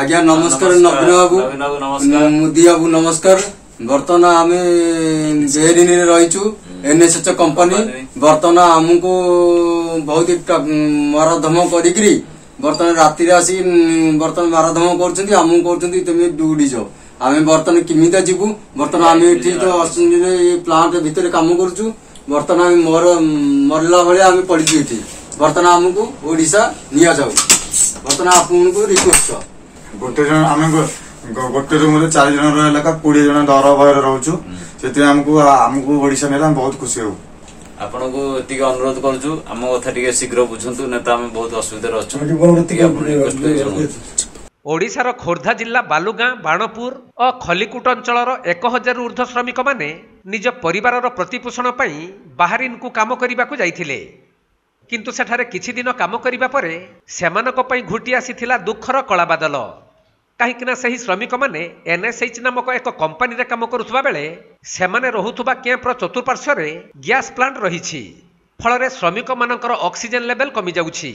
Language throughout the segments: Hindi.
आज्ञा नमस्कार नवीन बाबू मोदी बाबू नमस्कार। बर्तमान आम बेहरीन रहीचु एनएसएच कंपनी बर्तमान आमको बहुत मारधम करी बर्तमान राति आसी बर्तमान मारधम कर तुम ड्यूटी जाओ आम बर्तमान किमी जीवु बर्तमान आम ये प्लांट भितर कम करुचु बर्तमान मोर मरला भाई पड़ीचु ये बर्तमान आमको ओडिशा नि बर्तमान आपको रिक्वेस्ट गोटे जन आम गोटे रूम चार जन रहा कोड़े जन डर भय रोचु से आमको ओडिशा ने बहुत खुशी हो आपन को अनुरोध करूँ आम कथा शीघ्र बुझंतु ना तो आम बहुत असुविधा। ओडिशार खोर्धा जिला बालुगाँ बाणपुर और खलिकुट अंचल 1000 ऊर्ध्व श्रमिक मैंने निज परिवार प्रतिपोषण बाहरीन को काम करने को जाइथिले किंतु सेठारे किछि दिन काम करिबा परे सेमानक पई घुटी आसीथिला दुखर कलाबादल काहीकिना सही श्रमिक माने एनएसएच नामक एक कंपनी रे काम करुथबा बेले सेमाने रहुथबा कैंपर चतुर्पार्श्व रे गैस प्लांट रहिछि फल रे श्रमिक मानकर ऑक्सीजन लेवल कमी जाउछि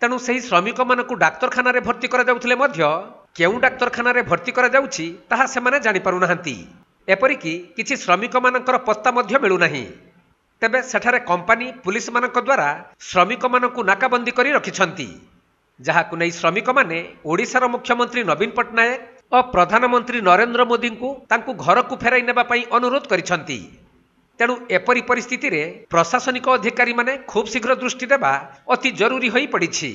तेणु सही श्रमिक मानकु डाक्तरखाना रे भर्ती करा जाउथिले मध्य केउ डाक्तरखाना रे भर्ती करा जाउछि ताहा सेमाने जानि पारु नाहंती एपरि कि किछि श्रमिक मानकर पत्ता मध्य मिलु नाही तेबे सेठारे कंपनी पुलिस मानक द्वारा श्रमिक मानकु नाकाबंदी करी रखिछंती जहाकु नै श्रमिक माने ओडिशार मुख्यमंत्री नवीन पट्टनायक और प्रधानमंत्री नरेन्द्र मोदी को तांकु घर को फेराई नेबा पई अनुरोध करिछंती तेणु एपरी परिस्थिति रे प्रशासनिक अधिकारी माने खूब शीघ्र दृष्टि देबा अति जरूरी होई पड़ीछि।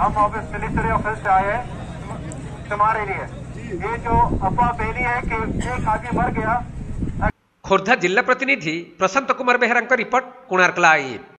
हम ऑफिस मिलिट्री ऑफिस से आए हैं तुम्हारे लिए ये जो अफवाह फैली है कि एक आदमी मर गया। खोर्धा जिला प्रतिनिधि प्रशांत कुमार बेहरा रिपोर्ट कोणारकलाई।